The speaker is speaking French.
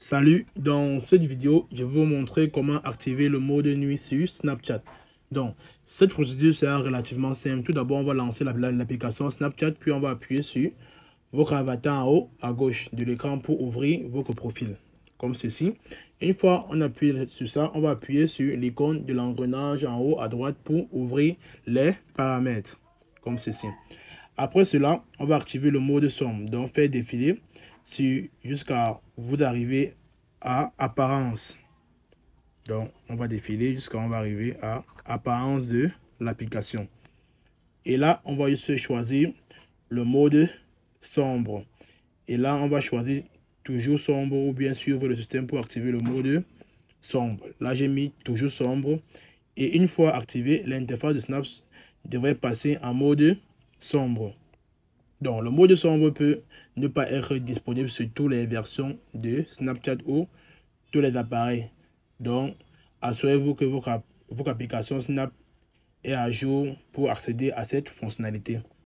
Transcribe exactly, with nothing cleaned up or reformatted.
Salut, dans cette vidéo, je vais vous montrer comment activer le mode nuit sur Snapchat. Donc, cette procédure sera relativement simple. Tout d'abord, on va lancer l'application Snapchat, puis on va appuyer sur votre avatar en haut à gauche de l'écran pour ouvrir votre profil, comme ceci. Une fois on appuie sur ça, on va appuyer sur l'icône de l'engrenage en haut à droite pour ouvrir les paramètres, comme ceci. Après cela, on va activer le mode sombre, donc faire défiler jusqu'à vous arriver à apparence. Donc on va défiler jusqu'à on va arriver à apparence de l'application. Et là, on va se choisir le mode sombre. Et là, on va choisir toujours sombre ou bien suivre le système pour activer le mode sombre. Là, j'ai mis toujours sombre. Et une fois activé, l'interface de Snap devrait passer en mode sombre. Donc, le mode sombre peut ne pas être disponible sur toutes les versions de Snapchat ou tous les appareils. Donc, assurez-vous que votre, votre application Snap est à jour pour accéder à cette fonctionnalité.